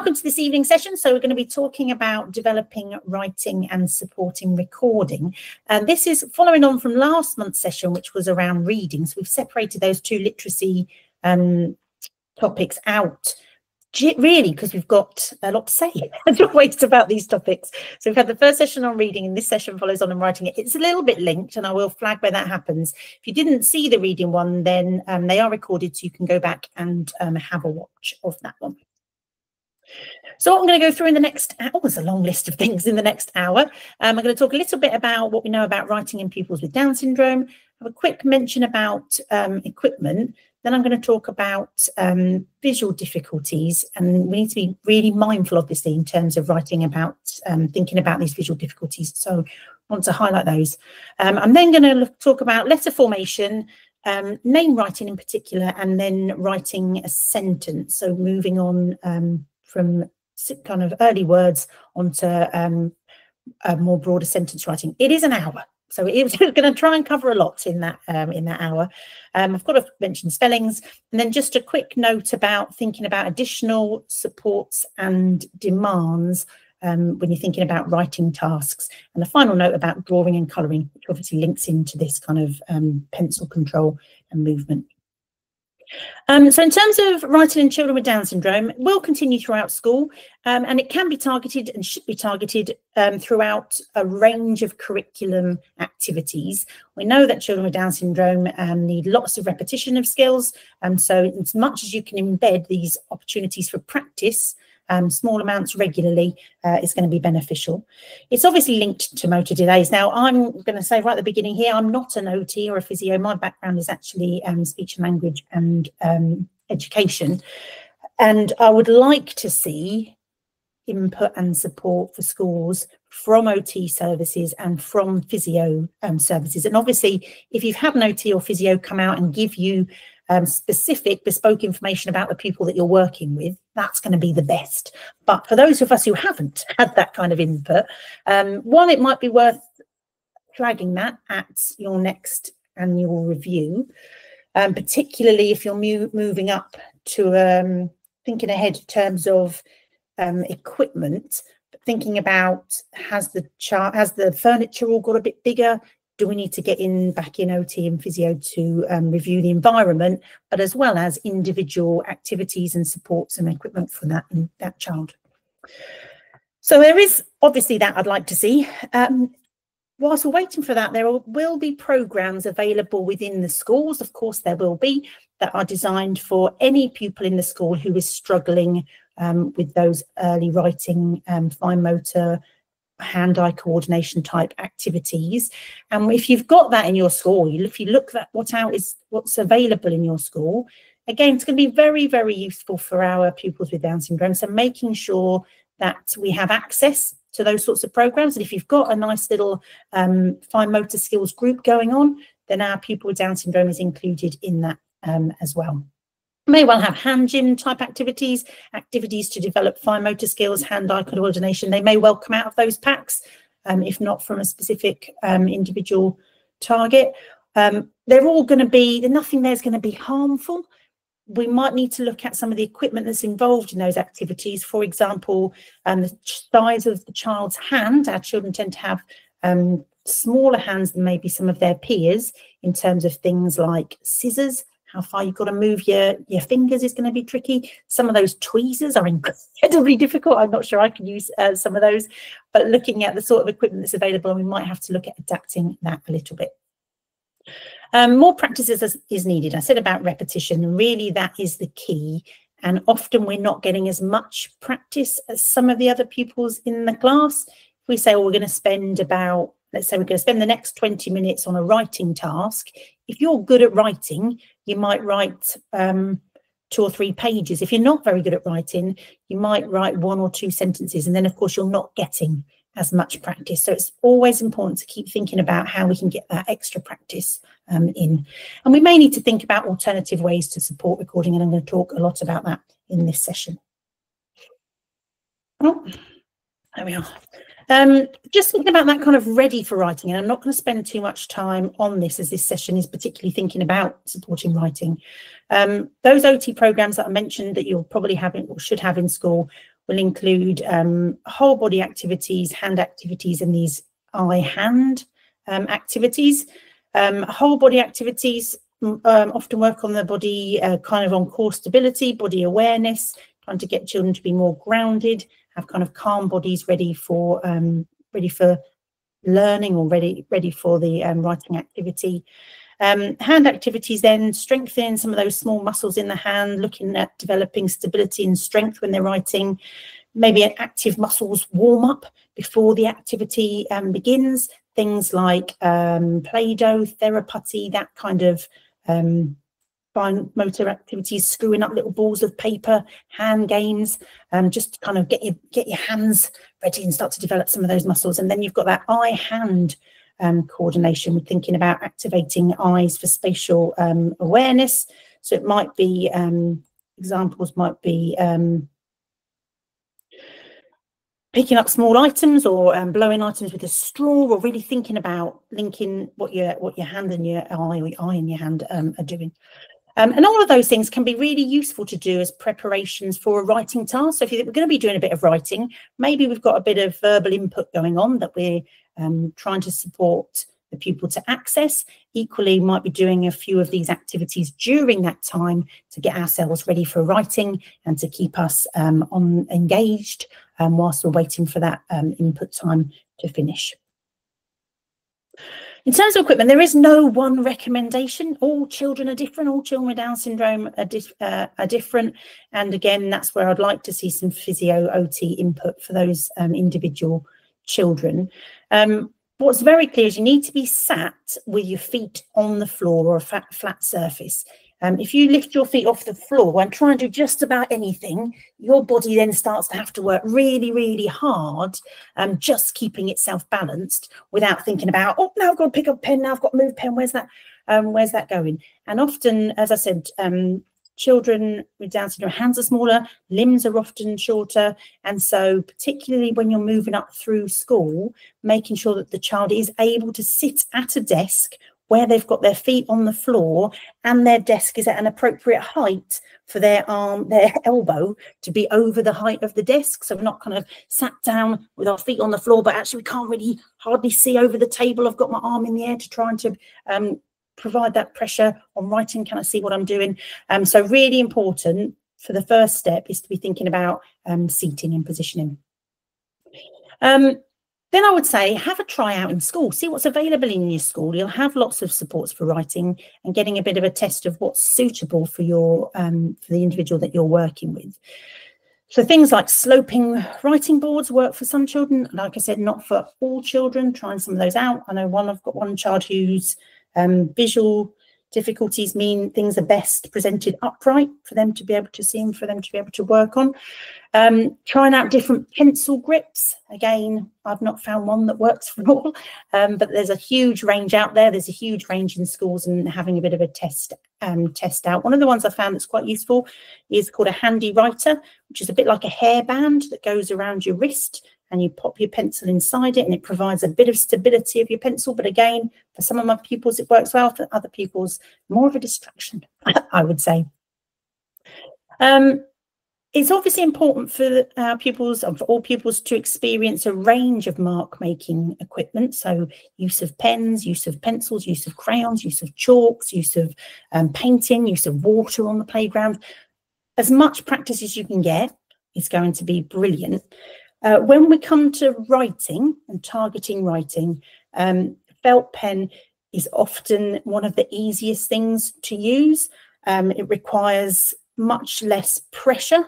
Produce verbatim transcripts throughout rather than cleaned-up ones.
Welcome to this evening's session. So we're going to be talking about developing, writing and supporting recording. And this is following on from last month's session, which was around reading. So we've separated those two literacy um, topics out, really, because we've got a lot to say as always about these topics. So we've had the first session on reading, and this session follows on on writing it. It's a little bit linked, and I will flag where that happens. If you didn't see the reading one, then um, they are recorded, so you can go back and um, have a watch of that one. So what I'm going to go through in the next hour, oh, there's a long list of things in the next hour. Um, I'm going to talk a little bit about what we know about writing in pupils with Down syndrome, have a quick mention about um, equipment. Then I'm going to talk about um, visual difficulties, and we need to be really mindful, obviously, in terms of writing about um, thinking about these visual difficulties. So I want to highlight those. Um, I'm then going to look, talk about letter formation, um, name writing in particular, and then writing a sentence. So moving on um, from kind of early words onto um, a more broader sentence writing. It is an hour. So it's going to try and cover a lot in that um, in that hour. Um, I've got to mention spellings, and then just a quick note about thinking about additional supports and demands um, when you're thinking about writing tasks. And the final note about drawing and colouring, which obviously links into this kind of um, pencil control and movement. Um, so in terms of writing in children with Down syndrome, will continue throughout school, um, and it can be targeted and should be targeted um, throughout a range of curriculum activities. We know that children with Down syndrome um, need lots of repetition of skills, and so as much as you can embed these opportunities for practice, Um, small amounts regularly uh, is going to be beneficial. It's obviously linked to motor delays. Now, I'm going to say right at the beginning here, I'm not an O T or a physio. My background is actually um, speech and language and um, education. And I would like to see input and support for schools from O T services and from physio um, services. And obviously, if you've had an O T or physio come out and give you Um, specific bespoke information about the pupil that you're working with, that's going to be the best. But for those of us who haven't had that kind of input, um, while it might be worth flagging that at your next annual review, um, particularly if you're mo moving up to um, thinking ahead in terms of um, equipment, thinking about has the chart, has the furniture all got a bit bigger? Do we need to get in back in O T and physio to um, review the environment, but as well as individual activities and supports and equipment for that, that child? So there is obviously that I'd like to see. Um, whilst we're waiting for that, there will be programmes available within the schools. Of course, there will be, that are designed for any pupil in the school who is struggling um, with those early writing, um, fine motor, hand-eye coordination type activities. And if you've got that in your school, if you look at what out is what's available in your school, again, it's going to be very, very useful for our pupils with Down syndrome. So making sure that we have access to those sorts of programs. And if you've got a nice little um, fine motor skills group going on, then our pupil with Down syndrome is included in that um, as well. May well have hand gym type activities, activities to develop fine motor skills, hand-eye coordination. They may well come out of those packs, um, if not from a specific um, individual target. Um, they're all going to be, nothing there's going to be harmful. We might need to look at some of the equipment that's involved in those activities. For example, um, the size of the child's hand. Our children tend to have um, smaller hands than maybe some of their peers in terms of things like scissors. How far you've got to move your, your fingers is going to be tricky. Some of those tweezers are incredibly difficult. I'm not sure I can use uh, some of those, but looking at the sort of equipment that's available, we might have to look at adapting that a little bit. Um, more practices is, is needed. I said about repetition, and really that is the key. And often we're not getting as much practice as some of the other pupils in the class. If we say, well, we're going to spend about, let's say we're going to spend the next twenty minutes on a writing task. If you're good at writing, you might write um, two or three pages. If you're not very good at writing, you might write one or two sentences. And then, of course, you're not getting as much practice. So it's always important to keep thinking about how we can get that extra practice um, in. And we may need to think about alternative ways to support recording. And I'm going to talk a lot about that in this session. Oh, there we are. Um, just thinking about that kind of ready for writing, and I'm not going to spend too much time on this as this session is particularly thinking about supporting writing. Um, those O T programs that I mentioned that you'll probably have in, or should have in school, will include um, whole body activities, hand activities, and these eye-hand um, activities. Um, whole body activities um, often work on the body, uh, kind of on core stability, body awareness, trying to get children to be more grounded, have kind of calm bodies ready for um, ready for learning or ready ready for the um, writing activity. Um, hand activities then strengthen some of those small muscles in the hand, looking at developing stability and strength when they're writing. Maybe an active muscles warm up before the activity um, begins. Things like um, Play-Doh, theraputty, that kind of um, fine motor activities, screwing up little balls of paper, hand games, um, just to kind of get your, get your hands ready and start to develop some of those muscles. And then you've got that eye-hand Um, coordination. We're thinking about activating eyes for spatial um, awareness. So it might be, um, examples might be um, picking up small items or um, blowing items with a straw, or really thinking about linking what your what your hand and your eye, or your eye and your hand um, are doing. Um, and all of those things can be really useful to do as preparations for a writing task. So if you think we're going to be doing a bit of writing, maybe we've got a bit of verbal input going on that we're Um, trying to support the pupil to access. Equally, might be doing a few of these activities during that time to get ourselves ready for writing and to keep us um, on engaged um, whilst we're waiting for that um, input time to finish. In terms of equipment, there is no one recommendation. All children are different. All children with Down syndrome are, dif uh, are different. And again, that's where I'd like to see some physio O T input for those um, individual children. Um, what's very clear is you need to be sat with your feet on the floor or a flat, flat surface. Um, if you lift your feet off the floor and try and do just about anything, your body then starts to have to work really, really hard, um, just keeping itself balanced without thinking about, oh, now I've got to pick up a pen, now I've got to move pen, where's that, um, where's that going? And often, as I said, um, children with Down syndrome, hands are smaller, limbs are often shorter. And so particularly when you're moving up through school, making sure that the child is able to sit at a desk where they've got their feet on the floor and their desk is at an appropriate height for their arm, their elbow to be over the height of the desk. So we're not kind of sat down with our feet on the floor, but actually we can't really hardly see over the table. I've got my arm in the air to try and to um, provide that pressure on writing. Can I see what I'm doing? Um, so really important for the first step is to be thinking about um, seating and positioning. Um, then I would say have a try out in school. See what's available in your school. You'll have lots of supports for writing and getting a bit of a test of what's suitable for your um, for the individual that you're working with. So things like sloping writing boards work for some children. Like I said, not for all children. Trying some of those out. I know one. I've got one child who's Um, visual difficulties mean things are best presented upright for them to be able to see and for them to be able to work on. Um, trying out different pencil grips. Again, I've not found one that works for all, um, but there's a huge range out there. There's a huge range in schools, and having a bit of a test um, test out. One of the ones I found that's quite useful is called a handy writer, which is a bit like a hairband that goes around your wrist, and you pop your pencil inside it, and it provides a bit of stability of your pencil. But again, for some of my pupils, it works well. For other pupils, more of a distraction, I would say. Um, it's obviously important for our pupils and for all pupils to experience a range of mark-making equipment. So use of pens, use of pencils, use of crayons, use of chalks, use of um, painting, use of water on the playground. As much practice as you can get is going to be brilliant. Uh, when we come to writing and targeting writing, um, felt pen is often one of the easiest things to use. Um, it requires much less pressure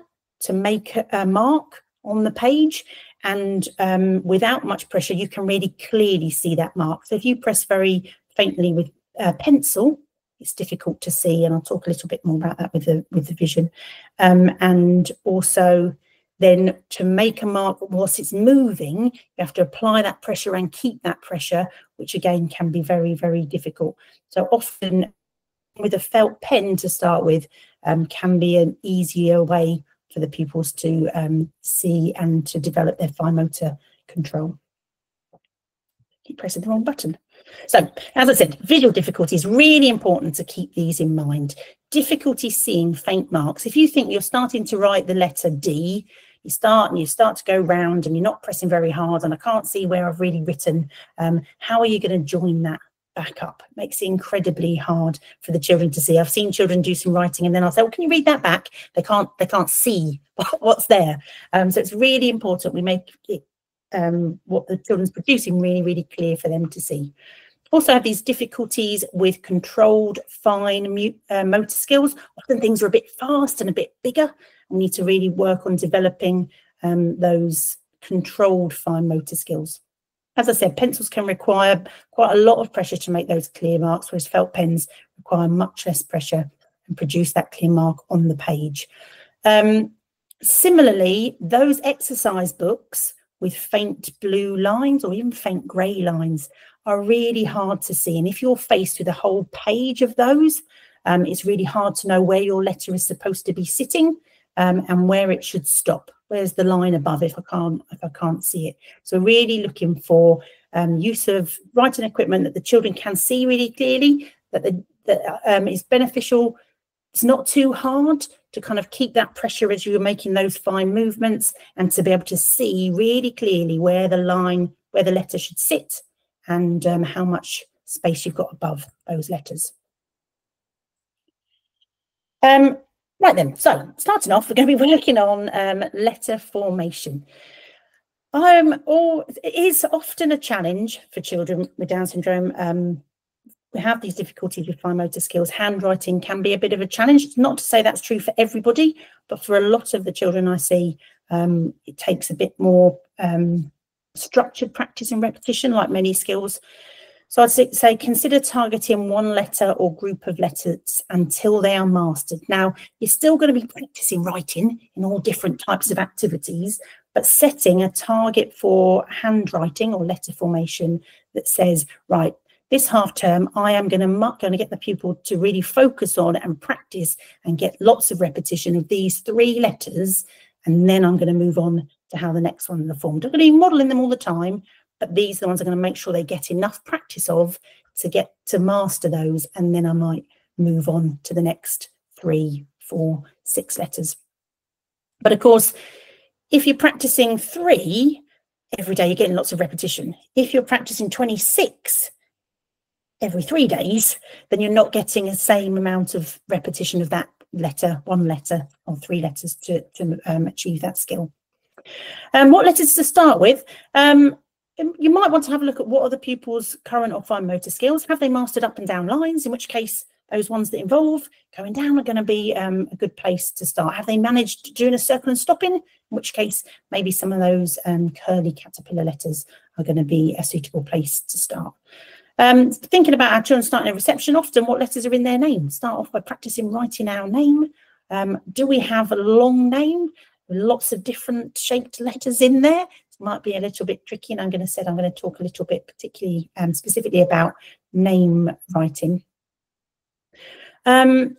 to make a mark on the page, and um, without much pressure, you can really clearly see that mark. So if you press very faintly with a pencil, it's difficult to see, and I'll talk a little bit more about that with the, with the vision. Um, and also, then to make a mark whilst it's moving, you have to apply that pressure and keep that pressure, which again can be very, very difficult. So often with a felt pen to start with um, can be an easier way for the pupils to um, see and to develop their fine motor control. Keep pressing the wrong button. So, as I said, visual difficulties, really important to keep these in mind. Difficulty seeing faint marks. If you think you're starting to write the letter D, you start and you start to go round and you're not pressing very hard, and I can't see where I've really written. Um, how are you going to join that back up? It makes it incredibly hard for the children to see. I've seen children do some writing and then I'll say, well, can you read that back? They can't, they can't see what's there. Um, so it's really important we make it, um, what the children's producing really, really clear for them to see. Also have these difficulties with controlled fine uh, motor skills. Often things are a bit fast and a bit bigger. We need to really work on developing um, those controlled fine motor skills. As I said, pencils can require quite a lot of pressure to make those clear marks, whereas felt pens require much less pressure and produce that clear mark on the page. Um, similarly, those exercise books with faint blue lines or even faint grey lines are really hard to see. And if you're faced with a whole page of those, um, it's really hard to know where your letter is supposed to be sitting um, and where it should stop. Where's the line above if I can't if I can't see it? So really looking for um, use of writing equipment that the children can see really clearly, that, the, that um, is beneficial. It's not too hard to kind of keep that pressure as you're making those fine movements and to be able to see really clearly where the line, where the letter should sit and um, how much space you've got above those letters. Um, right then, so starting off, we're going to be working on um, letter formation. Um, or it is often a challenge for children with Down syndrome. Um, We have these difficulties with fine motor skills. Handwriting can be a bit of a challenge. It's not to say that's true for everybody, but for a lot of the children I see, um, it takes a bit more um, structured practice and repetition, like many skills. So I'd say consider targeting one letter or group of letters until they are mastered. Now, you're still going to be practicing writing in all different types of activities, but setting a target for handwriting or letter formation that says, right, this half term, I am going to, going to get the pupil to really focus on and practice and get lots of repetition of these three letters. And then I'm going to move on to how the next one are formed. I'm going to be modelling them all the time, but these are the ones I'm going to make sure they get enough practice of to get to master those. And then I might move on to the next three, four, six letters. But of course, if you're practicing three every day, you're getting lots of repetition. If you're practicing twenty-six, every three days, then you're not getting the same amount of repetition of that letter, one letter or three letters to, to um, achieve that skill. Um, what letters to start with? Um, you might want to have a look at what are the pupils' current or fine motor skills. Have they mastered up and down lines? In which case, those ones that involve going down are going to be um, a good place to start. Have they managed doing a circle and stopping? In which case, maybe some of those um, curly caterpillar letters are going to be a suitable place to start. Um, thinking about our children starting a reception, often what letters are in their name? Start off by practicing writing our name. Um, do we have a long name with lots of different shaped letters in there? It might be a little bit tricky, and I'm going to said I'm going to talk a little bit particularly um, specifically about name writing. Um,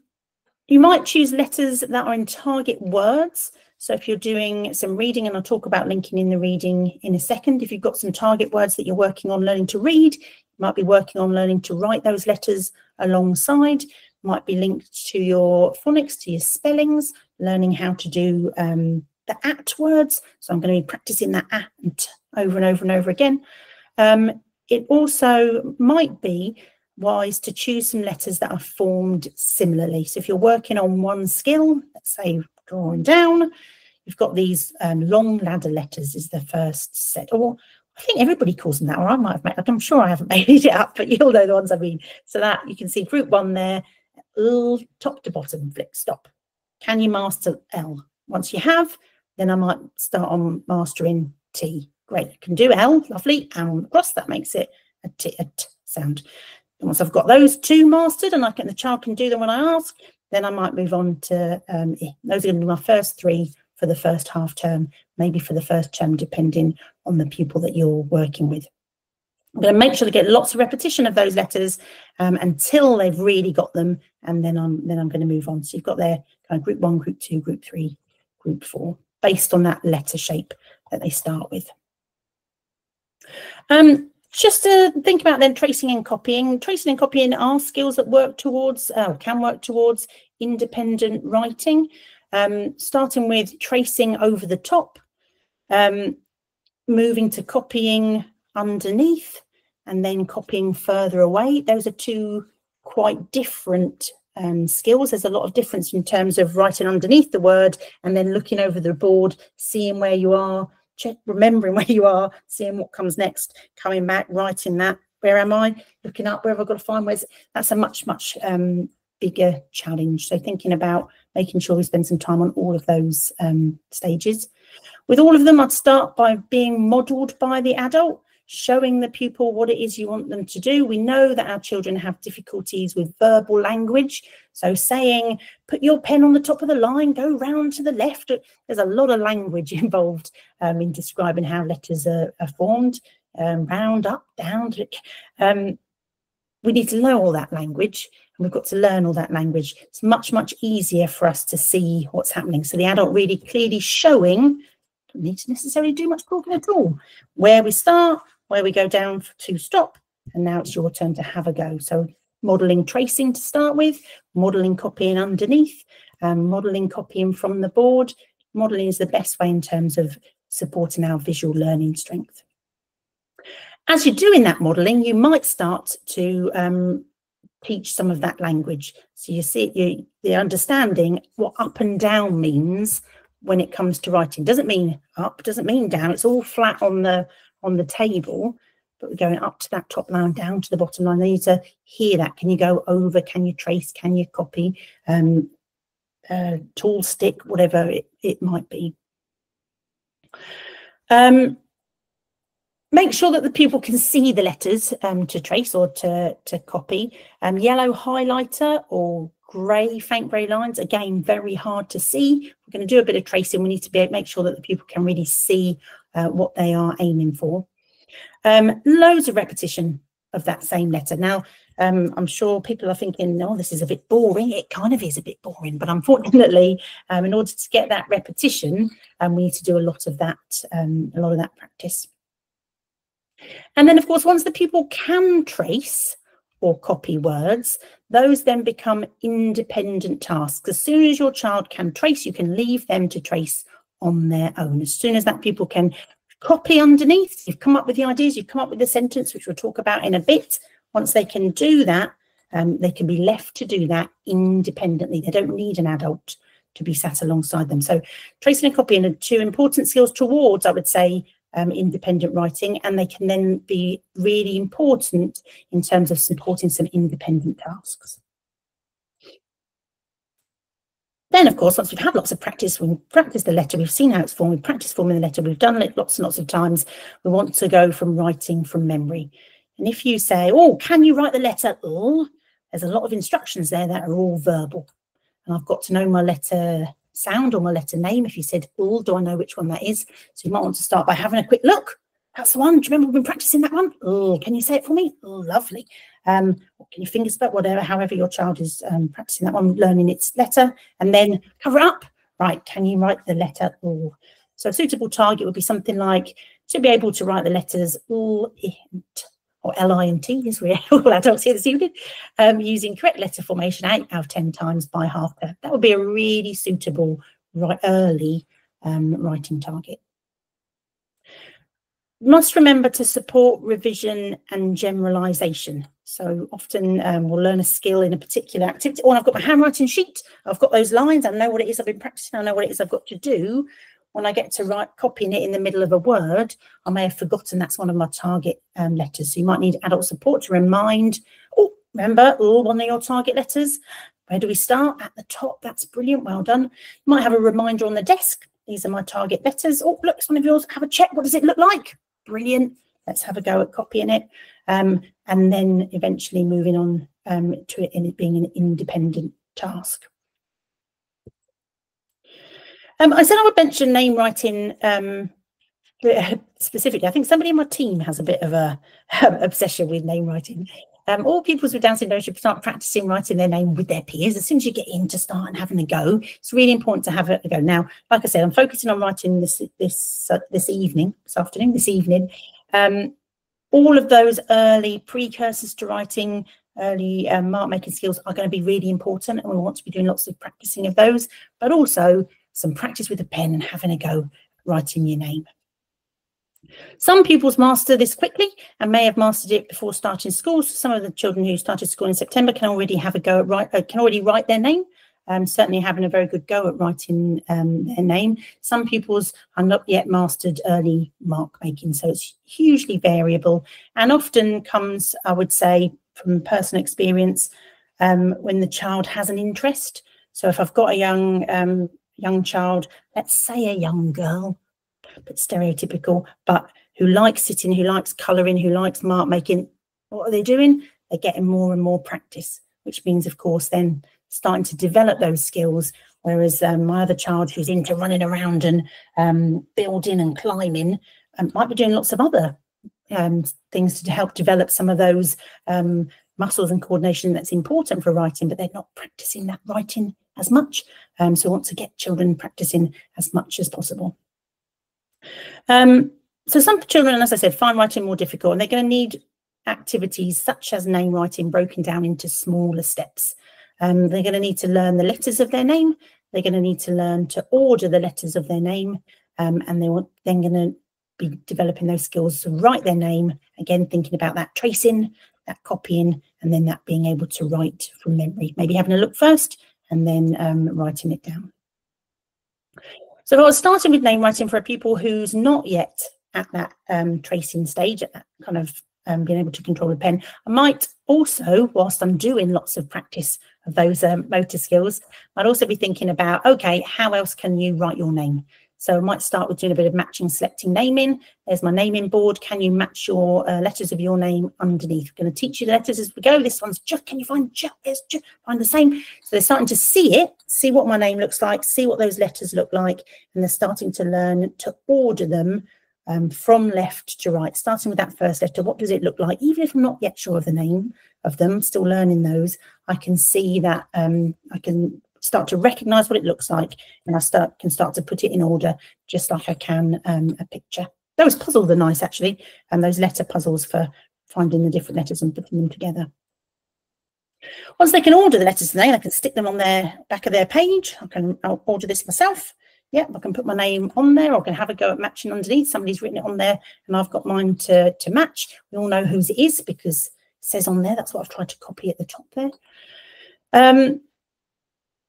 you might choose letters that are in target words. So if you're doing some reading, and I'll talk about linking in the reading in a second, if you've got some target words that you're working on learning to read, might be working on learning to write those letters alongside, might be linked to your phonics, to your spellings, learning how to do um, the at words. So I'm going to be practicing that at and t over and over and over again. Um, it also might be wise to choose some letters that are formed similarly. So if you're working on one skill, let's say drawing down, you've got these um, long ladder letters is the first set, or I think everybody calls them that, or I might have made, I'm sure I haven't made it up, but you'll know the ones I mean. So that you can see group one there, L, top to bottom, flick, stop. Can you master L? Once you have, then I might start on mastering T. Great, I can do L, lovely, and across that makes it a T, a T sound. And once I've got those two mastered and I can, the child can do them when I ask, then I might move on to um, E. Those are going to be my first three for the first half term, maybe for the first term, depending on the pupil that you're working with. I'm going to make sure to get lots of repetition of those letters um, until they've really got them, and then I'm then I'm going to move on. So you've got their kind of group one, group two, group three, group four, based on that letter shape that they start with. Um, just to think about then tracing and copying. Tracing and copying are skills that work towards, uh, can work towards independent writing. um, starting with tracing over the top, um, moving to copying underneath, and then copying further away. Those are two quite different um, skills. There's a lot of difference in terms of writing underneath the word and then looking over the board, seeing where you are, check, remembering where you are, seeing what comes next, coming back, writing that. Where am I? Looking up, where have I got to find where's? That's a much, much um, bigger challenge. So thinking about making sure we spend some time on all of those um, stages. With all of them, I'd start by being modelled by the adult, showing the pupil what it is you want them to do. We know that our children have difficulties with verbal language. So saying, put your pen on the top of the line, go round to the left. There's a lot of language involved um, in describing how letters are, are formed. Um, round, up, down. Um, we need to know all that language, and we've got to learn all that language. It's much, much easier for us to see what's happening. So the adult really clearly showing, don't need to necessarily do much talking at all, where we start, where we go down to stop, and now it's your turn to have a go. So modelling tracing to start with, modelling copying underneath, um, modelling copying from the board. Modelling is the best way in terms of supporting our visual learning strength. As you're doing that modelling, you might start to um, teach some of that language. So you see you, the understanding what up and down means when it comes to writing. Doesn't mean up, doesn't mean down. It's all flat on the on the table, but we're going up to that top line, down to the bottom line. They need to hear that. Can you go over? Can you trace? Can you copy? Um, uh, tall stick, whatever it, it might be. Um, Make sure that the pupil can see the letters um, to trace or to, to copy. Um, yellow highlighter or grey, faint grey lines, again, very hard to see. We're going to do a bit of tracing. We need to be able to make sure that the pupil can really see uh, what they are aiming for. Um, loads of repetition of that same letter. Now, um, I'm sure people are thinking, oh, this is a bit boring. It kind of is a bit boring, but unfortunately, um, in order to get that repetition, um, we need to do a lot of that, um, a lot of that practice. And then, of course, once the pupil can trace or copy words, those then become independent tasks. As soon as your child can trace, you can leave them to trace on their own. As soon as that pupil can copy underneath, you've come up with the ideas, you've come up with the sentence, which we'll talk about in a bit. Once they can do that, um, they can be left to do that independently. They don't need an adult to be sat alongside them. So tracing and copying are two important skills towards, I would say, Um, independent writing, and they can then be really important in terms of supporting some independent tasks. Then, of course, once we've had lots of practice, we've practiced the letter, we've seen how it's formed, we've practiced forming the letter, we've done it lots and lots of times, we want to go from writing from memory. And if you say, oh, can you write the letter? Oh, there's a lot of instructions there that are all verbal. And I've got to know my letter sound or my letter name. If you said all, do I know which one that is? So you might want to start by having a quick look. That's the one. Do you remember we've been practicing that one? Oh, can you say it for me? Oh, lovely. Um, can you finger spell, whatever, however your child is um, practicing that one, learning its letter, and then cover it up. Right, can you write the letter all? So a suitable target would be something like to be able to write the letters all in, or L I N T, as we're all adults here this evening, um, using correct letter formation eight out of ten times by half term. That would be a really suitable right, early um, writing target. Must remember to support revision and generalisation. So often um, we'll learn a skill in a particular activity. Oh, I've got my handwriting sheet. I've got those lines. I know what it is I've been practising. I know what it is I've got to do. When I get to write, copying it in the middle of a word, I may have forgotten that's one of my target um, letters. So you might need adult support to remind, oh, remember, oh, one of your target letters. Where do we start? At the top. That's brilliant. Well done. You might have a reminder on the desk. These are my target letters. Oh, look, it's one of yours. Have a check. What does it look like? Brilliant. Let's have a go at copying it. Um, and then eventually moving on um, to it in it being an independent task. Um, I said I would mention name writing um, specifically. I think somebody in my team has a bit of a um, obsession with name writing. Um, all pupils with Down syndrome should start practicing writing their name with their peers as soon as you get in to start and having a go. It's really important to have a go. Now, like I said, I'm focusing on writing this this uh, this evening, this afternoon, this evening. Um, all of those early precursors to writing early um, mark making skills are going to be really important, and we want to be doing lots of practicing of those, but also some practice with a pen and having a go writing your name. Some pupils master this quickly and may have mastered it before starting school. So some of the children who started school in September can already have a go at write, uh, can already write their name. Um, certainly having a very good go at writing um, their name. Some pupils are not yet mastered early mark making, so it's hugely variable and often comes, I would say, from personal experience um, when the child has an interest. So if I've got a young um, young child, let's say a young girl, but stereotypical, but who likes sitting, who likes colouring, who likes mark making, what are they doing? They're getting more and more practice, which means, of course, then starting to develop those skills. Whereas um, my other child, who's into running around and um, building and climbing, um, might be doing lots of other um, things to help develop some of those um, muscles and coordination that's important for writing, but they're not practising that writing as much. Um, so we want to get children practising as much as possible. Um, so some children, as I said, find writing more difficult, and they're going to need activities such as name writing broken down into smaller steps. Um, they're going to need to learn the letters of their name. They're going to need to learn to order the letters of their name, um, and they're then going to be developing those skills to write their name. Again, thinking about that tracing, that copying, and then that being able to write from memory. Maybe having a look first and then um, writing it down. So I was starting with name writing for a pupil who's not yet at that um, tracing stage, at that kind of um, being able to control a pen. I might also, whilst I'm doing lots of practice of those um, motor skills, I'd also be thinking about, okay, how else can you write your name? So I might start with doing a bit of matching, selecting naming. There's my naming board. Can you match your uh, letters of your name underneath? We're going to teach you the letters as we go. This one's J. Can you find J? There's J. Find the same. So they're starting to see it, see what my name looks like, see what those letters look like, and they're starting to learn to order them um, from left to right, starting with that first letter. What does it look like? Even if I'm not yet sure of the name of them, still learning those, I can see that um, I can start to recognise what it looks like, and I start can start to put it in order, just like I can um, a picture. Those puzzles are nice, actually, and those letter puzzles for finding the different letters and putting them together. Once they can order the letters today, I can stick them on their back of their page. I can I'll order this myself. Yep, I can put my name on there, or I can have a go at matching underneath. Somebody's written it on there, and I've got mine to, to match. We all know whose it is because it says on there. That's what I've tried to copy at the top there. Um,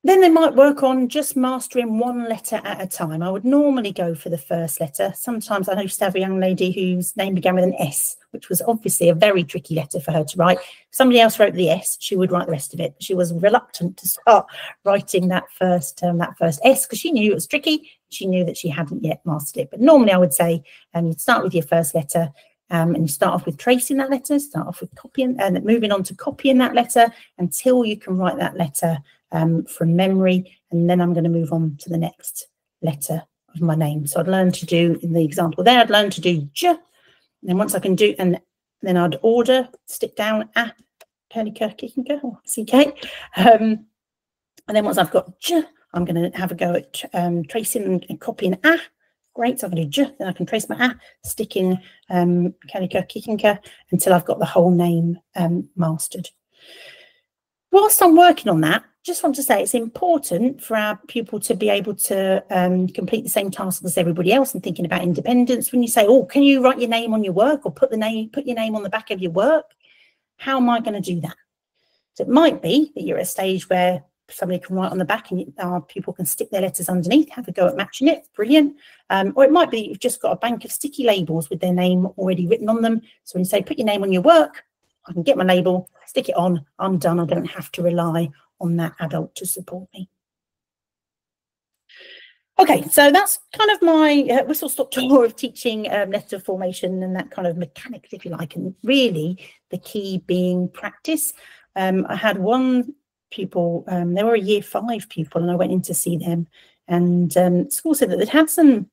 Then they might work on just mastering one letter at a time. I would normally go for the first letter. Sometimes I used to have a young lady whose name began with an S, which was obviously a very tricky letter for her to write. If somebody else wrote the S, she would write the rest of it. She was reluctant to start writing that first um, that first S because she knew it was tricky. She knew that she hadn't yet mastered it. But normally I would say um, you'd start with your first letter, Um, and you start off with tracing that letter, start off with copying, and moving on to copying that letter until you can write that letter um, from memory. And then I'm going to move on to the next letter of my name. So I'd learn to do, in the example there, I'd learn to do J. And then once I can do, and then I'd order, stick down A, curly kirky, can go, or C K. Um, and then once I've got J, I'm going to have a go at um, tracing and copying A. Great, so I'm going to do J, then I can trace my A, stick in um, Kalika Kikinka until I've got the whole name um, mastered. Whilst I'm working on that, just want to say it's important for our pupil to be able to um, complete the same tasks as everybody else and thinking about independence. When you say, oh, can you write your name on your work or put the name, put your name on the back of your work? How am I going to do that? So it might be that you're at a stage where somebody can write on the back and our people can stick their letters underneath, have a go at matching it. Brilliant. Um, or it might be you've just got a bank of sticky labels with their name already written on them. So when you say put your name on your work, I can get my label, stick it on, I'm done. I don't have to rely on that adult to support me. Okay, so that's kind of my uh, whistle-stop tour of teaching um, letter formation and that kind of mechanics, if you like, and really the key being practice. Um, I had one pupil, um, they were a year five pupil, and I went in to see them, and um, school said that they'd had some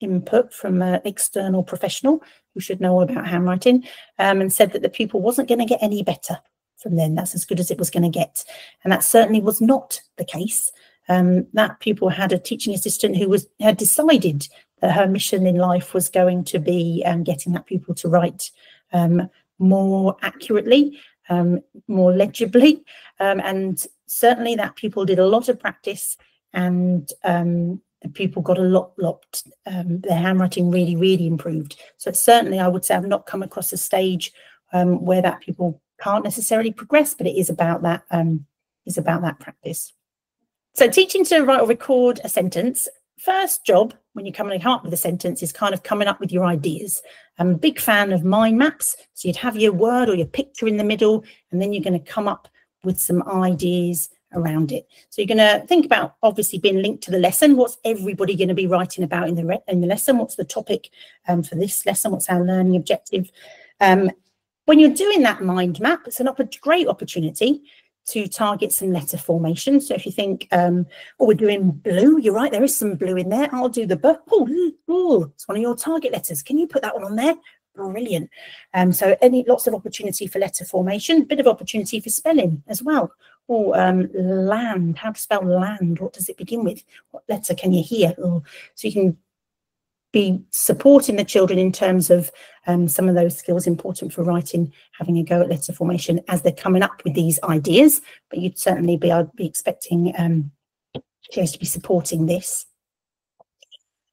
input from an external professional who should know all about handwriting, um, and said that the pupil wasn't going to get any better from then. That's as good as it was going to get, and that certainly was not the case. Um, that pupil had a teaching assistant who was had decided that her mission in life was going to be um, getting that pupil to write um, more accurately, um, more legibly. Um, and certainly that pupil did a lot of practice, and um, the pupil got a lot, lot, um, their handwriting really, really improved. So it's certainly, I would say, I've not come across a stage um, where that pupil can't necessarily progress, but it is about that, um, is about that practice. So teaching to write or record a sentence. First job when you're coming up with a sentence is kind of coming up with your ideas. I'm a big fan of mind maps. So you'd have your word or your picture in the middle, and then you're going to come up with some ideas around it. So you're going to think about obviously being linked to the lesson. What's everybody going to be writing about in the, in the lesson? What's the topic um, for this lesson? What's our learning objective? Um, when you're doing that mind map, it's an op- great opportunity to target some letter formation. So if you think, um, oh, we're doing blue, you're right, there is some blue in there. I'll do the B. Oh, oh, it's one of your target letters. Can you put that one on there? Brilliant. Um, so any lots of opportunity for letter formation, bit of opportunity for spelling as well. Or um, land, how to spell land, what does it begin with? What letter can you hear? Or, so you can be supporting the children in terms of um, some of those skills important for writing, having a go at letter formation as they're coming up with these ideas. But you'd certainly be, I'd be expecting um, teachers to be supporting this.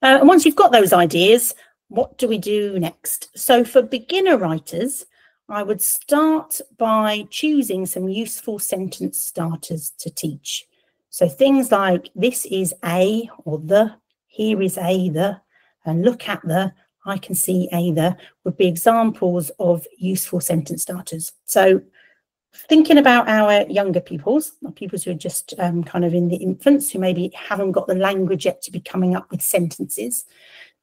Uh, and once you've got those ideas, what do we do next? So for beginner writers, I would start by choosing some useful sentence starters to teach. So things like this is a, or the, here is a, the, and look at the, I can see a, the, would be examples of useful sentence starters. So thinking about our younger pupils, our pupils who are just um, kind of in the infants, who maybe haven't got the language yet to be coming up with sentences,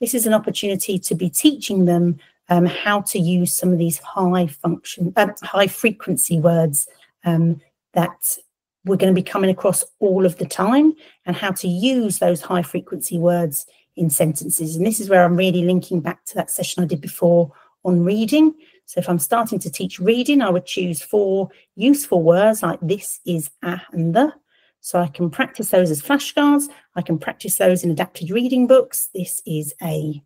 this is an opportunity to be teaching them um, how to use some of these high function, uh, high frequency words um, that we're going to be coming across all of the time, and how to use those high frequency words in sentences. And this is where I'm really linking back to that session I did before on reading. So if I'm starting to teach reading, I would choose four useful words like this is, a, and the. So I can practice those as flashcards. I can practice those in adapted reading books. This is a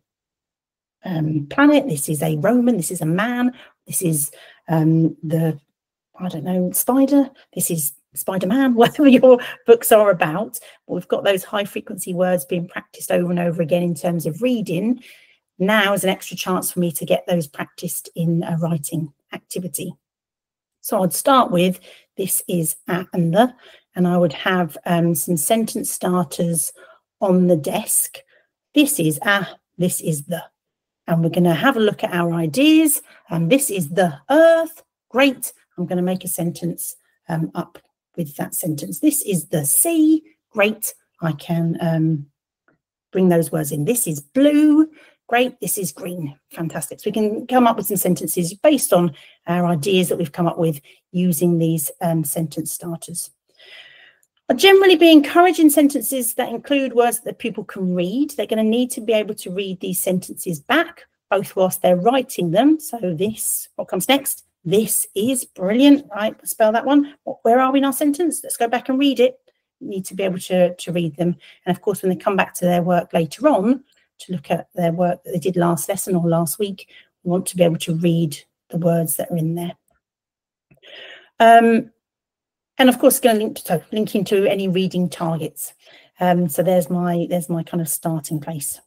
um, planet. This is a Roman. This is a man. This is um, the, I don't know, spider. This is Spider-Man, whatever your books are about. But we've got those high frequency words being practiced over and over again in terms of reading. Now is an extra chance for me to get those practiced in a writing activity. So I'd start with this is, at, and the, and I would have um, some sentence starters on the desk. This is a, this is the, and we're going to have a look at our ideas. And this is the earth. Great. I'm going to make a sentence um, up with that sentence. This is the sea. Great. I can um, bring those words in. This is blue. Great. This is green. Fantastic. So we can come up with some sentences based on our ideas that we've come up with using these um, sentence starters. I'll generally be encouraging sentences that include words that the pupil can read. They're going to need to be able to read these sentences back, both whilst they're writing them. So this, what comes next? This is brilliant, right? Spell that one. Where are we in our sentence? Let's go back and read it. You need to be able to, to read them. And of course, when they come back to their work later on, to look at their work that they did last lesson or last week, we want to be able to read the words that are in there. Um, and of course, going to link to, linking to any reading targets. Um, so there's my, there's my kind of starting place.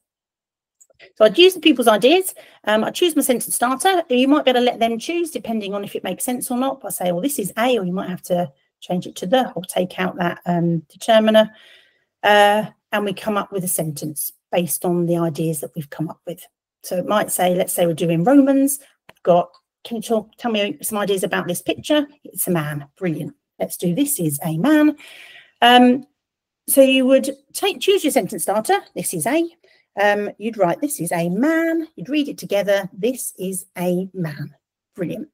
So I'd use the pupils' ideas. Um, I choose my sentence starter. You might be able to let them choose depending on if it makes sense or not. I say, well, this is a, or you might have to change it to the, or take out that um, determiner. Uh, and we come up with a sentence based on the ideas that we've come up with. So it might say, let's say we're doing Romans. I've got, can you talk, tell me some ideas about this picture? It's a man. Brilliant. Let's do this is a man. Um, so you would take choose your sentence starter. This is a. Um, you'd write, this is a man, you'd read it together, this is a man. Brilliant.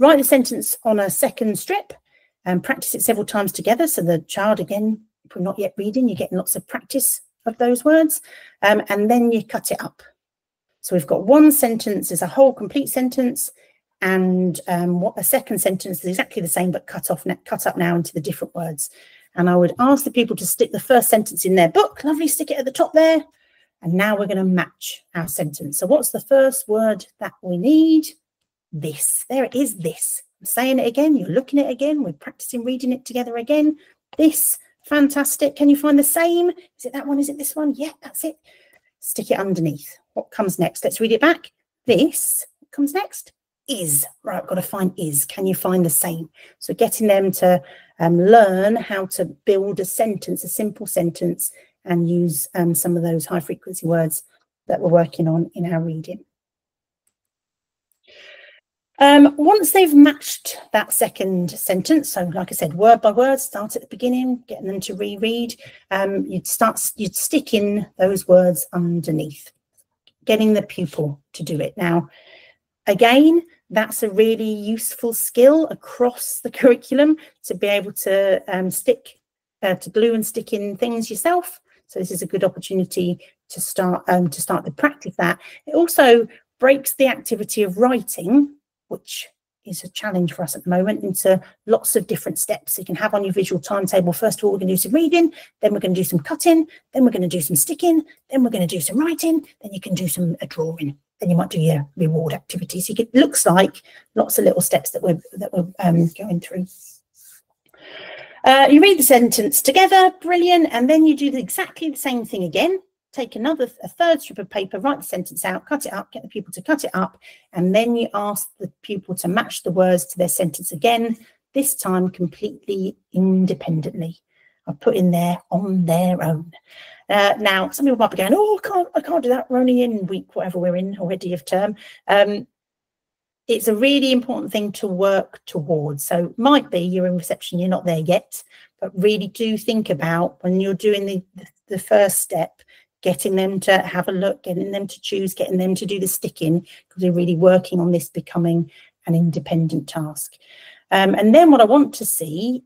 Write the sentence on a second strip and practice it several times together. So the child, again, if we're not yet reading, you're getting lots of practice of those words. Um, and then you cut it up. So we've got one sentence as a whole complete sentence, and um, what a second sentence is exactly the same, but cut off, cut up now into the different words. And I would ask the people to stick the first sentence in their book. Lovely, stick it at the top there. And now we're going to match our sentence. So what's the first word that we need? This. There it is, this. We're saying it again, you're looking at it again, we're practicing reading it together again. This, fantastic. Can you find the same? Is it that one? Is it this one? Yeah, that's it. Stick it underneath. What comes next? Let's read it back. This, what comes next? Is. Right, got to find is. Can you find the same? So getting them to um, learn how to build a sentence, a simple sentence, and use um, some of those high frequency words that we're working on in our reading. Um, once they've matched that second sentence, so like I said, word by word, start at the beginning, getting them to reread, um, you'd start, you'd stick in those words underneath, getting the pupil to do it. Now, again, that's a really useful skill across the curriculum to be able to um, stick, uh, to glue and stick in things yourself. So this is a good opportunity to start, um, to start to practice that. It also breaks the activity of writing, which is a challenge for us at the moment, into lots of different steps. So you can have on your visual timetable, first of all, we're going to do some reading, then we're going to do some cutting, then we're going to do some sticking, then we're going to do some writing, then you can do some a drawing, then you might do your reward activities. So it looks like lots of little steps that we're, that we're um, going through. Uh, you read the sentence together, brilliant, and then you do the, exactly the same thing again. Take another, a third strip of paper, write the sentence out, cut it up, get the pupil to cut it up, and then you ask the pupil to match the words to their sentence again, this time completely independently. I've put in there on their own. Uh, now, some people might be going, oh, I can't, I can't do that, we're only in week, whatever we're in already of term. Um, it's a really important thing to work towards. So might be you're in reception, you're not there yet, but really do think about when you're doing the, the, the first step, getting them to have a look, getting them to choose, getting them to do the sticking, because we're really working on this becoming an independent task. Um, and then what I want to see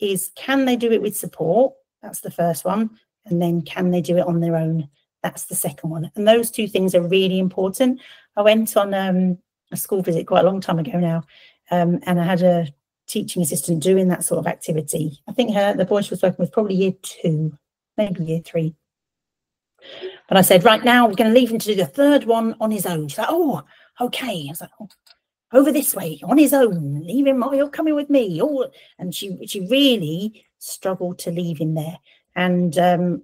is, can they do it with support? That's the first one. And then can they do it on their own? That's the second one. And those two things are really important. I went on um, a school visit quite a long time ago now, um, and I had a teaching assistant doing that sort of activity. I think her, the boy she was working with, probably year two, maybe year three. But I said, right now, we're going to leave him to do the third one on his own. She's like, oh, okay. I was like, oh, over this way, on his own, leave him, you're coming with me. Oh, and she, she really struggled to leave him there. And um,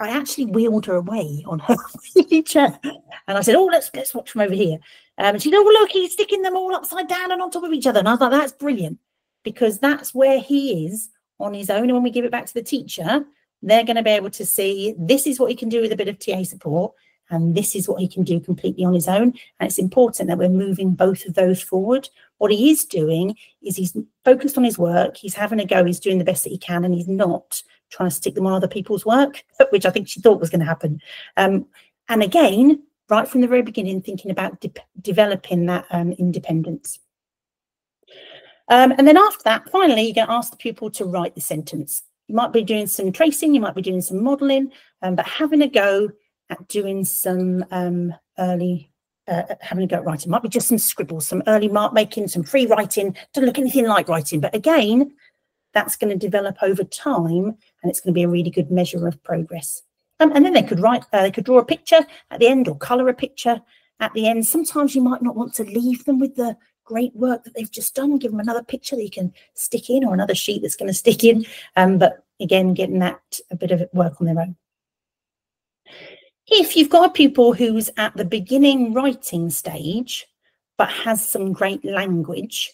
I actually wheeled her away on her wheelchair. And I said, oh, let's, let's watch from over here. Um, and she said, oh, look, he's sticking them all upside down and on top of each other. And I was like, that's brilliant, because that's where he is on his own. And when we give it back to the teacher, they're going to be able to see this is what he can do with a bit of T A support, and this is what he can do completely on his own. And it's important that we're moving both of those forward. What he is doing is he's focused on his work, he's having a go, he's doing the best that he can, and he's not trying to stick them on other people's work, which I think she thought was going to happen. Um, and again, right from the very beginning, thinking about de developing that um, independence. Um, and then after that, finally, you're going to ask the pupil to write the sentence. You might be doing some tracing, you might be doing some modelling, um, but having a go at doing some um, early, uh, having a go at writing. Might be just some scribbles, some early mark making, some free writing, doesn't look anything like writing. But again, that's going to develop over time, and it's going to be a really good measure of progress. Um, and then they could write, uh, they could draw a picture at the end, or colour a picture at the end. Sometimes you might not want to leave them with the great work that they've just done, give them another picture that you can stick in, or another sheet that's going to stick in, um, but again, getting that a bit of work on their own. If you've got a pupil who's at the beginning writing stage but has some great language,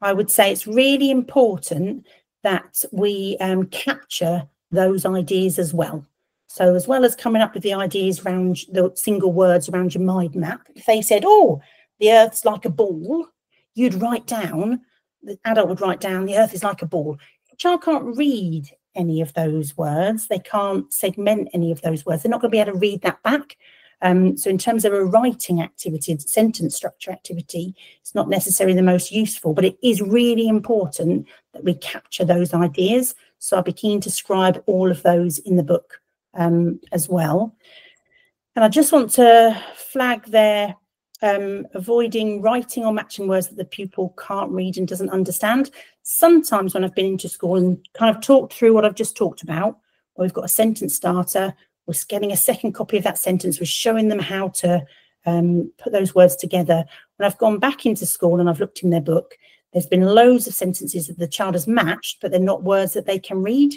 I would say it's really important that we um, capture those ideas as well. So as well as coming up with the ideas around the single words around your mind map, if they said, oh, the earth's like a ball, you'd write down, the adult would write down, the earth is like a ball. The child can't read any of those words. They can't segment any of those words. They're not going to be able to read that back. Um, so in terms of a writing activity, sentence structure activity, it's not necessarily the most useful, but it is really important that we capture those ideas. So I'll be keen to scribe all of those in the book um, as well. And I just want to flag there, Um, avoiding writing or matching words that the pupil can't read and doesn't understand. Sometimes when I've been into school and kind of talked through what I've just talked about, or we've got a sentence starter, we're getting a second copy of that sentence, we're showing them how to um, put those words together. When I've gone back into school and I've looked in their book, There's been loads of sentences that the child has matched, but they're not words that they can read.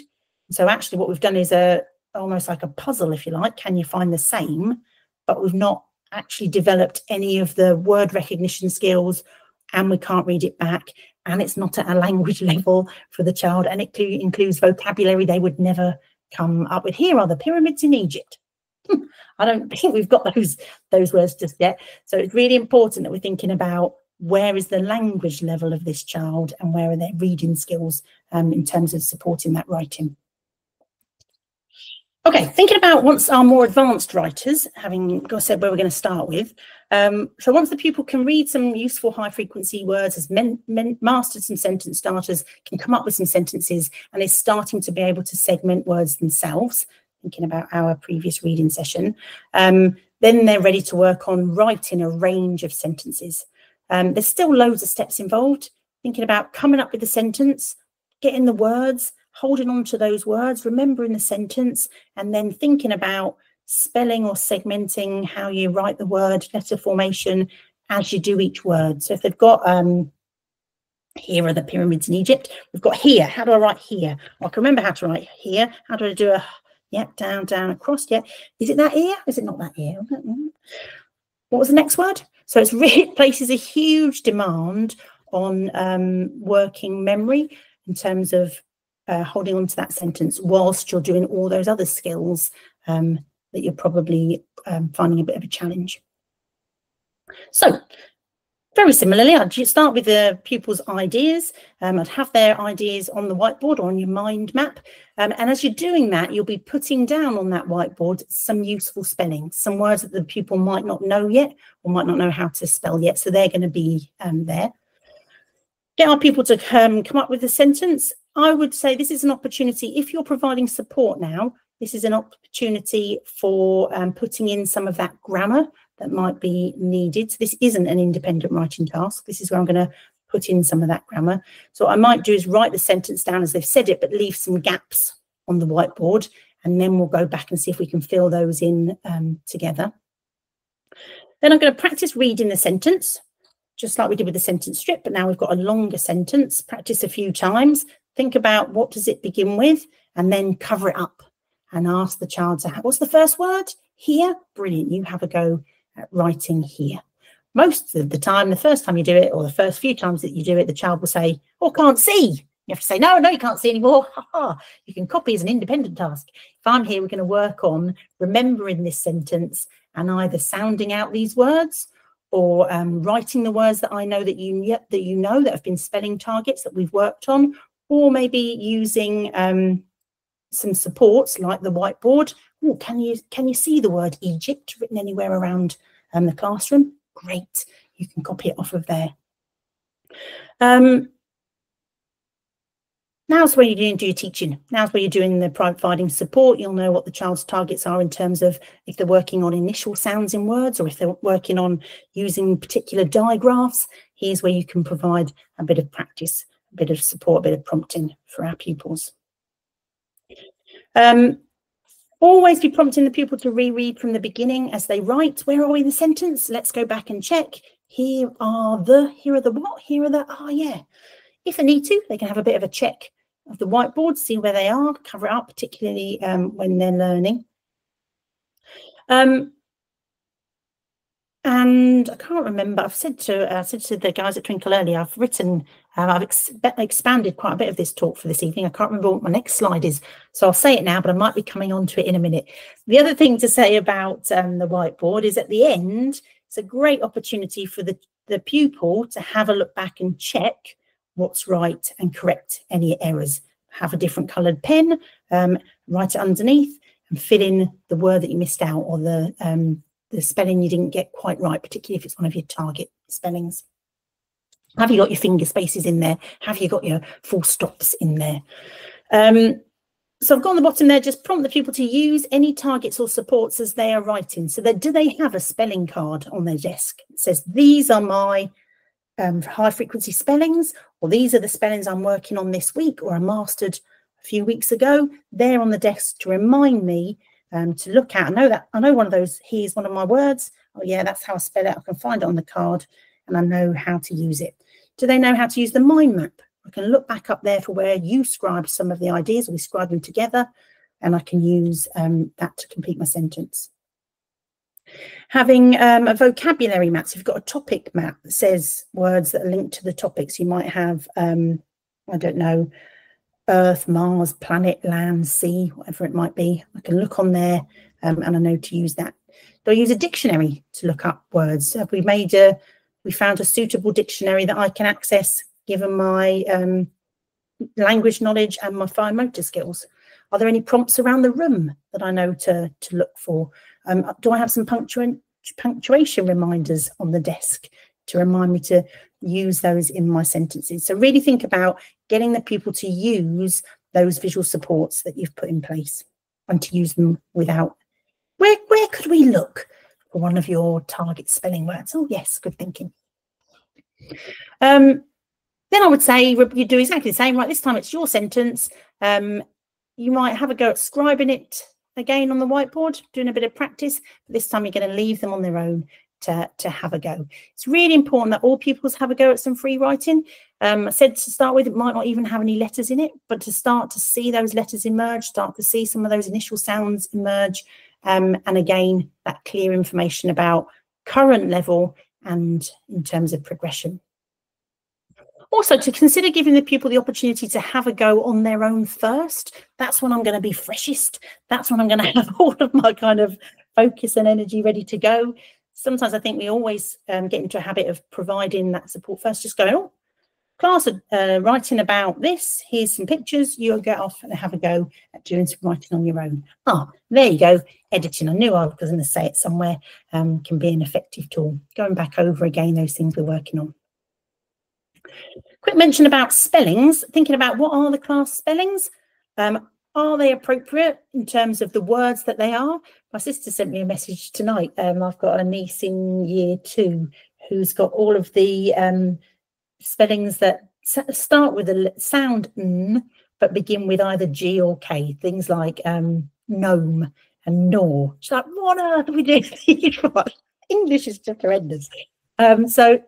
So actually what we've done is a almost like a puzzle, if you like. Can you find the same? But we've not actually developed any of the word recognition skills, and we can't read it back, and it's not at a language level for the child, and it includes vocabulary they would never come up with. Here are the pyramids in Egypt. I don't think we've got those those words just yet. So it's really important that we're thinking about where is the language level of this child and where are their reading skills um, in terms of supporting that writing. Okay, thinking about once our more advanced writers, having said where we're going to start with. Um, so once the pupil can read some useful high frequency words, has men, men, mastered some sentence starters, can come up with some sentences, and is starting to be able to segment words themselves, thinking about our previous reading session, um, then they're ready to work on writing a range of sentences. Um, there's still loads of steps involved, thinking about coming up with a sentence, getting the words, holding on to those words, remembering the sentence, and then thinking about spelling or segmenting how you write the word, letter formation as you do each word. So if they've got, um, here are the pyramids in Egypt, we've got here, how do I write here? I can remember how to write here. How do I do a, yep, down, down, across, yep. Is it that ear? Is it not that ear? What was the next word? So it's really, it places a huge demand on um, working memory in terms of Uh, holding on to that sentence whilst you're doing all those other skills um, that you're probably um, finding a bit of a challenge. So very similarly, I'd start with the pupils' ideas. Um, I'd have their ideas on the whiteboard or on your mind map. Um, and as you're doing that, you'll be putting down on that whiteboard some useful spelling, some words that the pupil might not know yet or might not know how to spell yet. So they're going to be um, there. Get our people to um, come up with a sentence. I would say this is an opportunity, if you're providing support now, this is an opportunity for um, putting in some of that grammar that might be needed. So this isn't an independent writing task. This is where I'm going to put in some of that grammar. So what I might do is write the sentence down as they've said it, but leave some gaps on the whiteboard, and then we'll go back and see if we can fill those in um, together. Then I'm going to practice reading the sentence, just like we did with the sentence strip, but now we've got a longer sentence. Practice a few times. Think about what does it begin with, and then cover it up and ask the child to have, what's the first word? Here. Brilliant. You have a go at writing here. Most of the time, the first time you do it, or the first few times that you do it, the child will say, oh, can't see. You have to say, no, no, you can't see anymore. Ha ha. You can copy as an independent task. If I'm here, we're going to work on remembering this sentence and either sounding out these words or um, writing the words that I know that you, that you know that have been spelling targets that we've worked on, or maybe using um, some supports like the whiteboard. Ooh, can you can you see the word Egypt written anywhere around um, the classroom? Great, you can copy it off of there. Um, now's where you're doing your teaching. Now's where you're doing the providing support. You'll know what the child's targets are in terms of if they're working on initial sounds in words or if they're working on using particular digraphs. Here's where you can provide a bit of practice, bit of support, a bit of prompting for our pupils. Um, always be prompting the pupil to reread from the beginning as they write. Where are we in the sentence? Let's go back and check. Here are the, here are the what? Here are the, oh yeah. If they need to, they can have a bit of a check of the whiteboard, see where they are, cover it up, particularly um, when they're learning. Um, And I can't remember, I've said to, uh, said to the guys at Twinkl earlier, I've written, uh, I've ex expanded quite a bit of this talk for this evening. I can't remember what my next slide is, so I'll say it now, but I might be coming on to it in a minute. The other thing to say about um, the whiteboard is at the end, it's a great opportunity for the, the pupil to have a look back and check what's right and correct any errors. Have a different coloured pen, um, write it underneath and fill in the word that you missed out or the um, the spelling you didn't get quite right, particularly if it's one of your target spellings. Have you got your finger spaces in there? Have you got your full stops in there? Um, so I've got on the bottom there, just prompt the pupil to use any targets or supports as they are writing. So that, do they have a spelling card on their desk? It says, these are my um, high frequency spellings, or these are the spellings I'm working on this week, or I mastered a few weeks ago. They're on the desk to remind me Um, to look at. I know that I know one of those. Here's one of my words. Oh yeah, that's how I spell it. I can find it on the card, and I know how to use it. Do they know how to use the mind map? I can look back up there for where you scribed some of the ideas, or we scribed them together, and I can use um, that to complete my sentence. Having um, a vocabulary map, so if you've got a topic map that says words that are linked to the topics, you might have, um, I don't know, Earth, Mars, planet, land, sea, whatever it might be. I can look on there um, and I know to use that. Do I use a dictionary to look up words? Have we made a, we found a suitable dictionary that I can access given my um, language knowledge and my fine motor skills? Are there any prompts around the room that I know to, to look for? Um, do I have some punctua punctuation reminders on the desk to remind me to use those in my sentences? So really think about getting the people to use those visual supports that you've put in place and to use them without. Where, where could we look for one of your target spelling words? Oh, yes, good thinking. Um, then I would say you do exactly the same. Right, this time it's your sentence. Um, You might have a go at scribing it again on the whiteboard, doing a bit of practice. But this time you're going to leave them on their own to, to have a go. It's really important that all pupils have a go at some free writing. Um, I said to start with, it might not even have any letters in it, but to start to see those letters emerge, start to see some of those initial sounds emerge. Um, and again, that clear information about current level and in terms of progression. Also, to consider giving the pupil the opportunity to have a go on their own first. That's when I'm going to be freshest. That's when I'm going to have all of my kind of focus and energy ready to go. Sometimes I think we always um, get into a habit of providing that support first, just going, oh, class are uh, writing about this. Here's some pictures. You'll get off and have a go at doing some writing on your own. Ah, there you go. Editing. I knew I was going to say it somewhere. Um, can be an effective tool. Going back over again, those things we're working on. Quick mention about spellings, thinking about what are the class spellings, um, are they appropriate in terms of the words that they are? My sister sent me a message tonight. Um, I've got a niece in year two who's got all of the um, spellings that start with a sound N but begin with either G or K, things like um, gnome and gnaw. She's like, what on earth are we doing? English is just horrendous. Um, so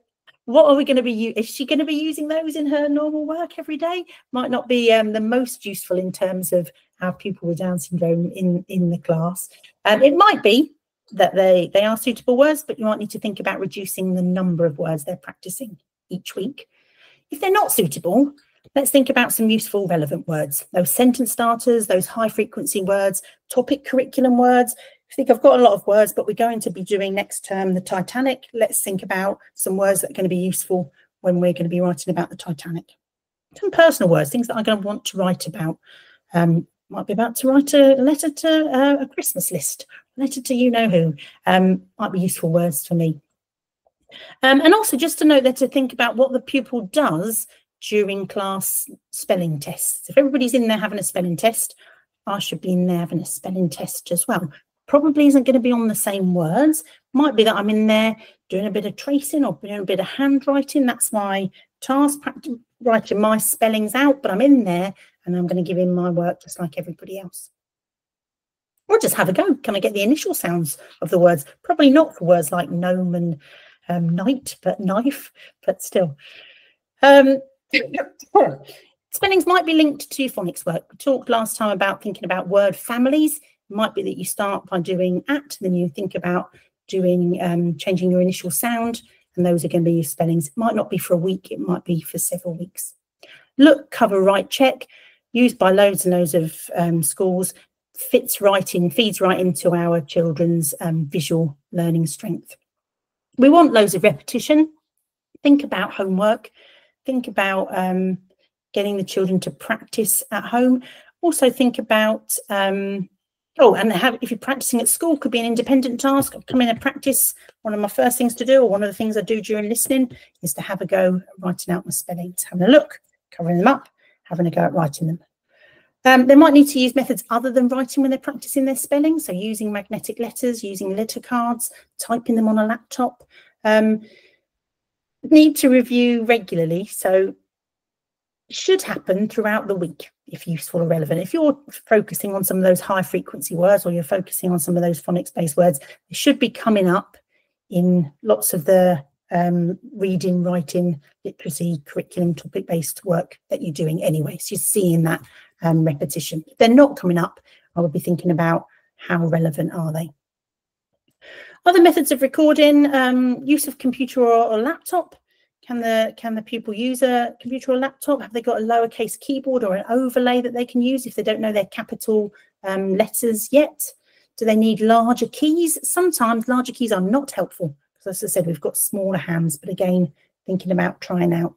what are we going to be, is she going to be using those in her normal work every day? Might not be um, the most useful in terms of our people with Down syndrome in, in the class. Um, it might be that they, they are suitable words, but you might need to think about reducing the number of words they're practicing each week. If they're not suitable, let's think about some useful, relevant words. Those sentence starters, those high frequency words, topic curriculum words. I think I've got a lot of words, but we're going to be doing next term the Titanic. Let's think about some words that are going to be useful when we're going to be writing about the Titanic. Some personal words, things that I'm going to want to write about. Um, might be about to write a letter to uh, a Christmas list, a letter to you know who. Um, might be useful words for me. Um, and also just to note that to think about what the pupil does during class spelling tests. If everybody's in there having a spelling test, I should be in there having a spelling test as well. Probably isn't going to be on the same words. Might be that I'm in there doing a bit of tracing or doing a bit of handwriting. That's my task, writing my spellings out, but I'm in there and I'm going to give in my work just like everybody else. Or just have a go. Can I get the initial sounds of the words? Probably not for words like gnome and um, knight, but knife, but still. Um, spellings might be linked to phonics work. We talked last time about thinking about word families. Might be that you start by doing at, then you think about doing um, changing your initial sound, and those are going to be your spellings. It might not be for a week, it might be for several weeks. Look, cover, write, check, used by loads and loads of um, schools, fits right in, feeds right into our children's um, visual learning strength. We want loads of repetition. Think about homework. Think about um, getting the children to practice at home. Also think about... Um, Oh, and have, if you're practicing at school, could be an independent task. I've come in and practice. One of my first things to do, or one of the things I do during listening, is to have a go at writing out my spellings, having a look, covering them up, having a go at writing them. Um, they might need to use methods other than writing when they're practicing their spelling. So using magnetic letters, using letter cards, typing them on a laptop. Um, need to review regularly. So should happen throughout the week if useful or relevant. If you're focusing on some of those high frequency words, or you're focusing on some of those phonics based words, they should be coming up in lots of the um, reading, writing, literacy, curriculum, topic-based work that you're doing anyway. So you're seeing that um, repetition. If they're not coming up, I would be thinking about how relevant are they. Other methods of recording, um, use of computer or, or laptop. Can the, can the pupil use a computer or laptop? Have they got a lowercase keyboard or an overlay that they can use if they don't know their capital um, letters yet? Do they need larger keys? Sometimes larger keys are not helpful, because as I said, we've got smaller hands, but again, thinking about trying out.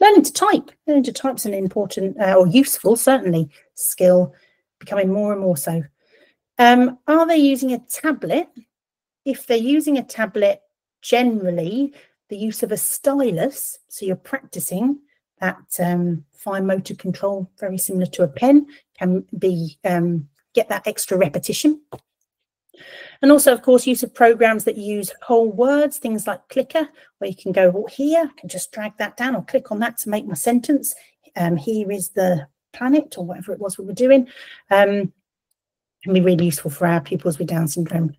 Learning to type. Learning to type is an important uh, or useful, certainly, skill, becoming more and more so. Um, are they using a tablet? If they're using a tablet, generally, the use of a stylus, so you're practicing that um, fine motor control, very similar to a pen, can be um, get that extra repetition. And also, of course, use of programs that use whole words, things like Clicker, where you can go, well, here, I can just drag that down or click on that to make my sentence. Um, here is the planet or whatever it was we were doing. Um, can be really useful for our pupils with Down syndrome.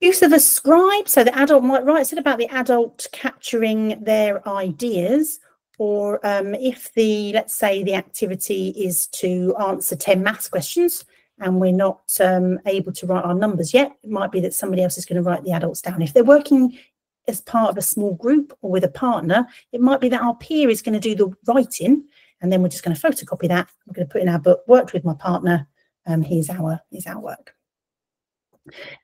Use of a scribe, so the adult might write. I said about the adult capturing their ideas, or um, if the, let's say the activity is to answer ten maths questions and we're not um, able to write our numbers yet, it might be that somebody else is going to write the adults down. If they're working as part of a small group or with a partner, it might be that our peer is going to do the writing, and then we're just going to photocopy that. I'm going to put in our book, worked with my partner, um, here's our, here's our work.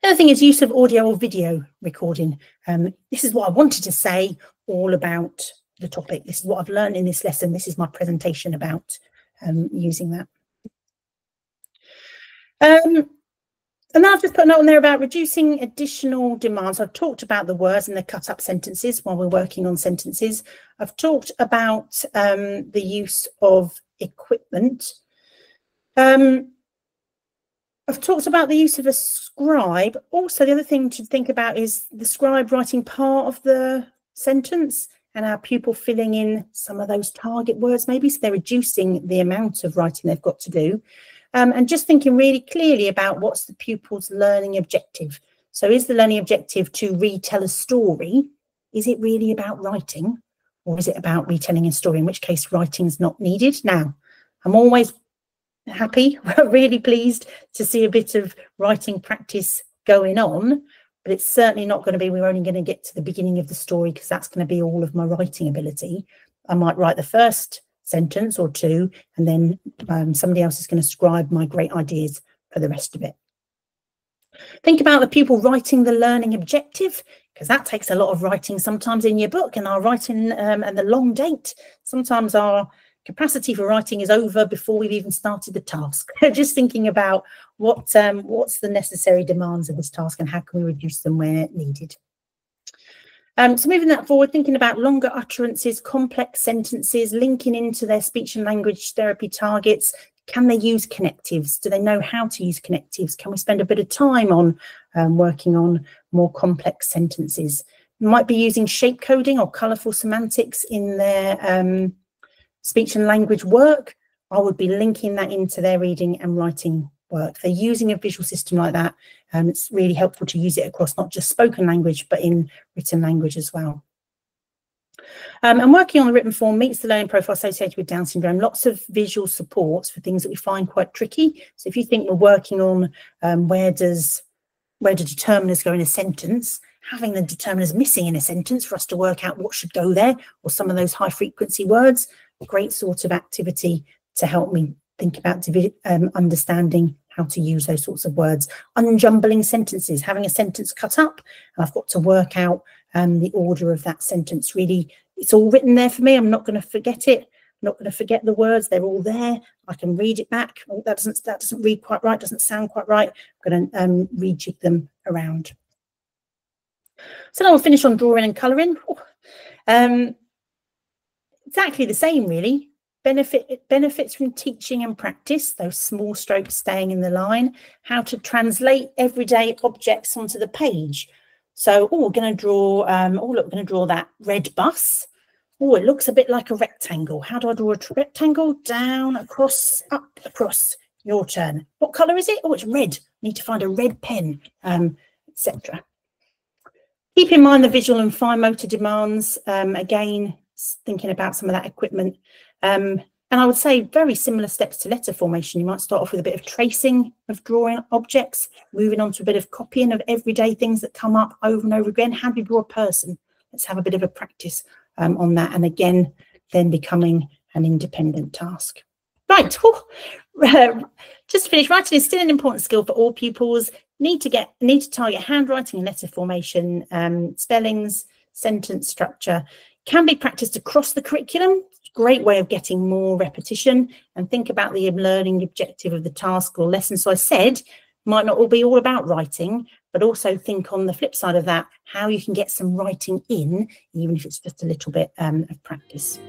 Another thing is use of audio or video recording. Um, this is what I wanted to say all about the topic. This is what I've learned in this lesson. This is my presentation about um, using that. Um, and then I've just put a note on there about reducing additional demands. I've talked about the words and the cut-up sentences while we're working on sentences. I've talked about um, the use of equipment. Um, I've talked about the use of a scribe. Also, the other thing to think about is the scribe writing part of the sentence and our pupil filling in some of those target words, maybe, so they're reducing the amount of writing they've got to do. Um, and just thinking really clearly about what's the pupil's learning objective. So is the learning objective to retell a story? Is it really about writing, or is it about retelling a story, in which case writing's not needed? Now, I'm always happy, we're really pleased to see a bit of writing practice going on, but it's certainly not going to be, we're only going to get to the beginning of the story, because that's going to be all of my writing ability. I might write the first sentence or two, and then um, somebody else is going to scribe my great ideas for the rest of it. Think about the pupil writing the learning objective, because that takes a lot of writing sometimes in your book, and our writing um, and the long date, sometimes our capacity for writing is over before we've even started the task. Just thinking about what um, what's the necessary demands of this task, and how can we reduce them where needed. Um, so moving that forward, thinking about longer utterances, complex sentences, linking into their speech and language therapy targets. Can they use connectives? Do they know how to use connectives? Can we spend a bit of time on um, working on more complex sentences? We might be using shape coding or colourful semantics in their um, speech and language work. I would be linking that into their reading and writing work. If they're using a visual system like that, and um, it's really helpful to use it across not just spoken language, but in written language as well. Um, and working on the written form meets the learning profile associated with Down syndrome. Lots of visual supports for things that we find quite tricky. So if you think we're working on um, where does where do determiners go in a sentence, having the determiners missing in a sentence for us to work out what should go there, or some of those high frequency words, great sort of activity to help me think about um, understanding how to use those sorts of words. Unjumbling sentences, having a sentence cut up, and I've got to work out um, the order of that sentence. Really, it's all written there for me. I'm not going to forget it. I'm not going to forget the words. They're all there. I can read it back. Oh, that doesn't that doesn't read quite right. Doesn't sound quite right. I'm going to um, rejig them around. So now I'll finish on drawing and colouring. Um, Exactly the same, really. Benefit, it benefits from teaching and practice, those small strokes staying in the line, how to translate everyday objects onto the page. So, oh, we're going to draw, um, oh, look, we're going to draw that red bus. Oh, it looks a bit like a rectangle. How do I draw a rectangle? Down, across, up, across. Your turn. What colour is it? Oh, it's red. I need to find a red pen, um, et cetera. Keep in mind the visual and fine motor demands, um, again, thinking about some of that equipment. Um, and I would say very similar steps to letter formation. You might start off with a bit of tracing of drawing objects, moving on to a bit of copying of everyday things that come up over and over again. How do you draw a person? Let's have a bit of a practice um, on that. And again, then becoming an independent task. Right, oh, just to finish, writing is still an important skill for all pupils. Need to get need to target handwriting and letter formation, um, spellings, sentence structure. Can be practiced across the curriculum. Great way of getting more repetition, and think about the learning objective of the task or lesson. So I said, might not all be all about writing, but also think on the flip side of that, how you can get some writing in, even if it's just a little bit um, of practice.